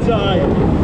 that time.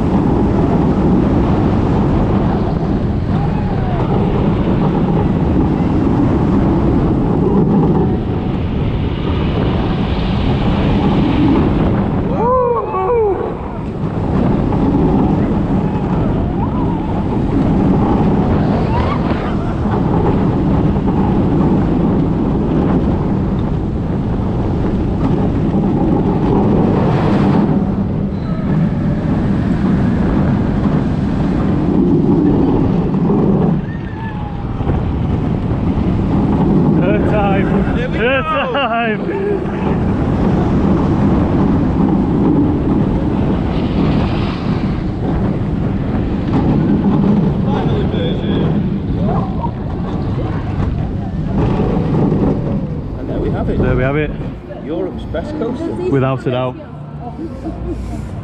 There we have it. Europe's best coaster. Without a doubt.